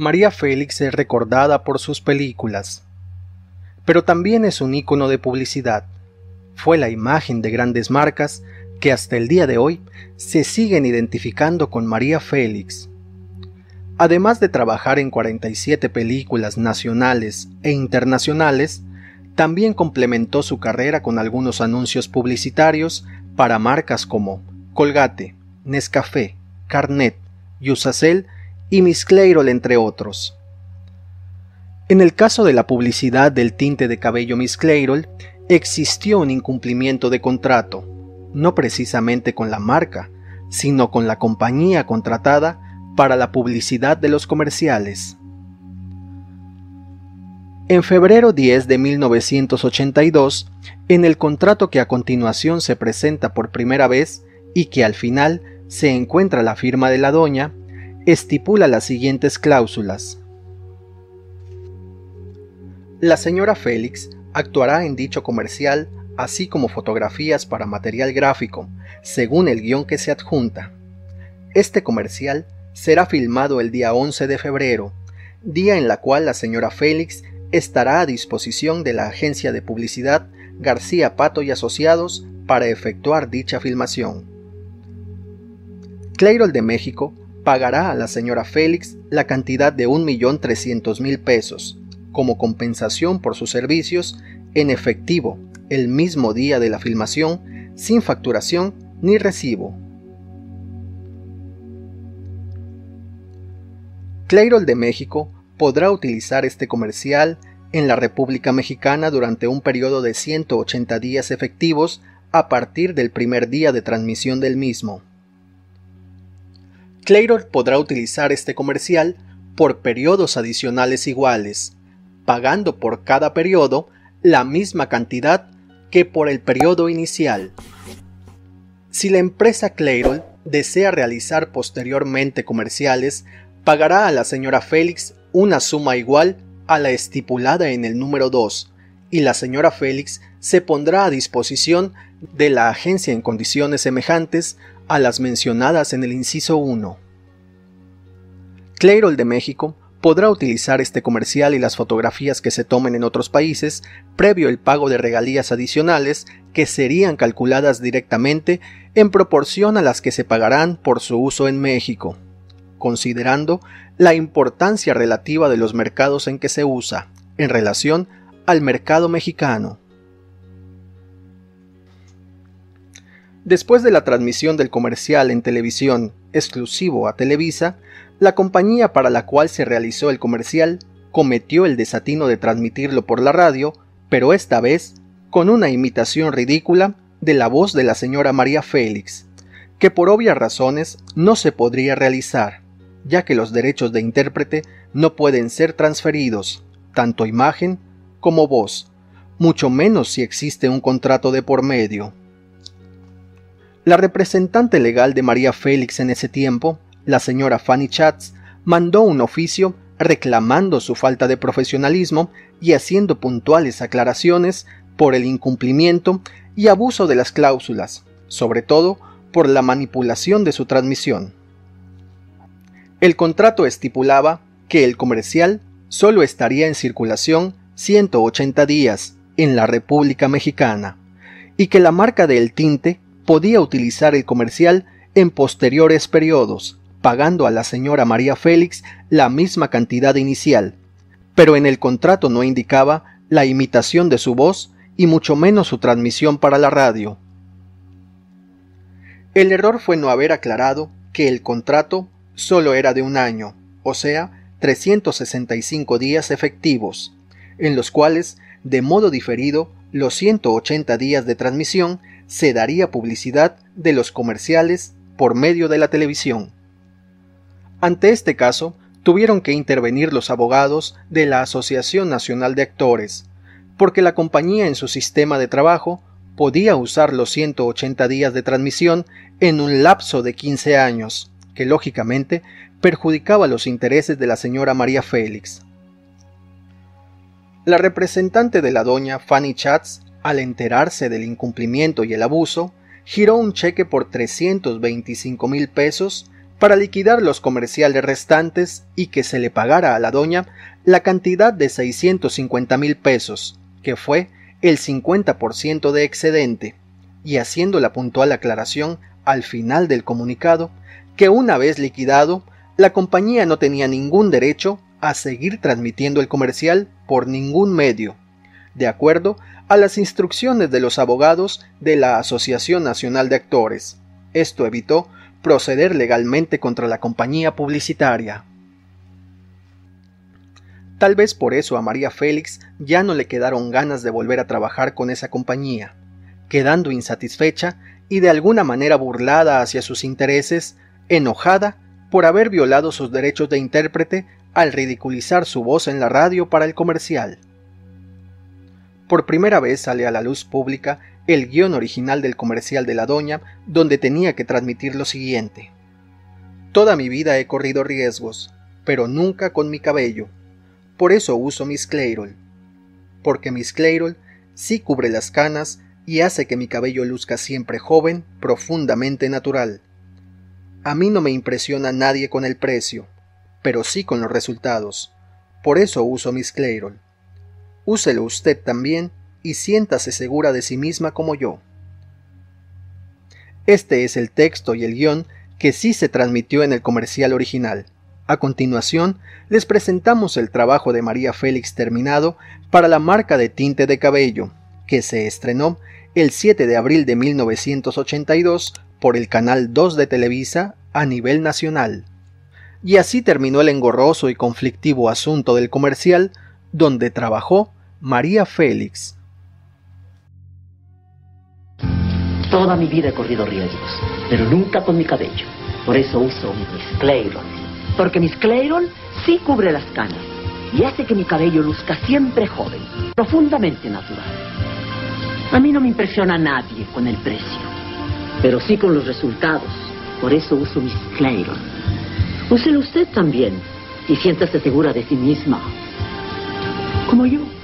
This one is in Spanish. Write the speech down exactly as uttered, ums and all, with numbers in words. María Félix es recordada por sus películas, pero también es un ícono de publicidad. Fue la imagen de grandes marcas que hasta el día de hoy se siguen identificando con María Félix. Además de trabajar en cuarenta y siete películas nacionales e internacionales, también complementó su carrera con algunos anuncios publicitarios para marcas como Colgate, Nescafé, Carnet y Usacel, y Miss Clairol, entre otros. En el caso de la publicidad del tinte de cabello Miss Clairol, existió un incumplimiento de contrato, no precisamente con la marca, sino con la compañía contratada para la publicidad de los comerciales. En febrero diez de mil novecientos ochenta y dos, en el contrato que a continuación se presenta por primera vez y que al final se encuentra la firma de la doña, estipula las siguientes cláusulas. La señora Félix actuará en dicho comercial, así como fotografías para material gráfico, según el guión que se adjunta. Este comercial será filmado el día once de febrero, día en la cual la señora Félix estará a disposición de la agencia de publicidad García Pato y Asociados para efectuar dicha filmación. Clairol de México pagará a la señora Félix la cantidad de un millón trescientos mil pesos como compensación por sus servicios en efectivo el mismo día de la filmación, sin facturación ni recibo. Clairol de México podrá utilizar este comercial en la República Mexicana durante un periodo de ciento ochenta días efectivos a partir del primer día de transmisión del mismo. Clairol podrá utilizar este comercial por periodos adicionales iguales, pagando por cada periodo la misma cantidad que por el periodo inicial. Si la empresa Clairol desea realizar posteriormente comerciales, pagará a la señora Félix una suma igual a la estipulada en el número dos, y la señora Félix se pondrá a disposición de la agencia en condiciones semejantes a las mencionadas en el inciso uno. Clairol de México podrá utilizar este comercial y las fotografías que se tomen en otros países previo el pago de regalías adicionales que serían calculadas directamente en proporción a las que se pagarán por su uso en México, considerando la importancia relativa de los mercados en que se usa en relación al mercado mexicano. Después de la transmisión del comercial en televisión exclusivo a Televisa, la compañía para la cual se realizó el comercial cometió el desatino de transmitirlo por la radio, pero esta vez con una imitación ridícula de la voz de la señora María Félix, que por obvias razones no se podría realizar, ya que los derechos de intérprete no pueden ser transferidos, tanto imagen como voz, mucho menos si existe un contrato de por medio. La representante legal de María Félix en ese tiempo, la señora Fanny Chats, mandó un oficio reclamando su falta de profesionalismo y haciendo puntuales aclaraciones por el incumplimiento y abuso de las cláusulas, sobre todo por la manipulación de su transmisión. El contrato estipulaba que el comercial solo estaría en circulación ciento ochenta días en la República Mexicana y que la marca del tinte podía utilizar el comercial en posteriores periodos, pagando a la señora María Félix la misma cantidad inicial, pero en el contrato no indicaba la imitación de su voz y mucho menos su transmisión para la radio. El error fue no haber aclarado que el contrato solo era de un año, o sea, trescientos sesenta y cinco días efectivos, en los cuales, de modo diferido, los ciento ochenta días de transmisión se daría publicidad de los comerciales por medio de la televisión. Ante este caso, tuvieron que intervenir los abogados de la Asociación Nacional de Actores, porque la compañía en su sistema de trabajo podía usar los ciento ochenta días de transmisión en un lapso de quince años, que lógicamente perjudicaba los intereses de la señora María Félix. La representante de la doña Fanny Chats, al enterarse del incumplimiento y el abuso, giró un cheque por trescientos veinticinco mil pesos para liquidar los comerciales restantes y que se le pagara a la doña la cantidad de seiscientos cincuenta mil pesos, que fue el cincuenta por ciento de excedente, y haciendo la puntual aclaración al final del comunicado que una vez liquidado, la compañía no tenía ningún derecho a seguir transmitiendo el comercial por ningún medio, de acuerdo a las instrucciones de los abogados de la Asociación Nacional de Actores. Esto evitó proceder legalmente contra la compañía publicitaria. Tal vez por eso a María Félix ya no le quedaron ganas de volver a trabajar con esa compañía, quedando insatisfecha y de alguna manera burlada hacia sus intereses, enojada por haber violado sus derechos de intérprete al ridiculizar su voz en la radio para el comercial. Por primera vez sale a la luz pública el guión original del comercial de la doña, donde tenía que transmitir lo siguiente: toda mi vida he corrido riesgos, pero nunca con mi cabello. Por eso uso Miss Clairol, porque Miss Clairol sí cubre las canas y hace que mi cabello luzca siempre joven, profundamente natural. A mí no me impresiona nadie con el precio, pero sí con los resultados. Por eso uso Miss Clairol. Úselo usted también y siéntase segura de sí misma como yo. Este es el texto y el guión que sí se transmitió en el comercial original. A continuación, les presentamos el trabajo de María Félix terminado para la marca de tinte de cabello, que se estrenó el siete de abril de mil novecientos ochenta y dos por el canal dos de Televisa a nivel nacional. Y así terminó el engorroso y conflictivo asunto del comercial donde trabajó María Félix. Toda mi vida he corrido riesgos, pero nunca con mi cabello. Por eso uso mi Clairol, porque Miss Clairol sí cubre las canas y hace que mi cabello luzca siempre joven, profundamente natural. A mí no me impresiona a nadie con el precio, pero sí con los resultados. Por eso uso Miss Clairol. Úselo usted también y siéntase segura de sí misma, como yo.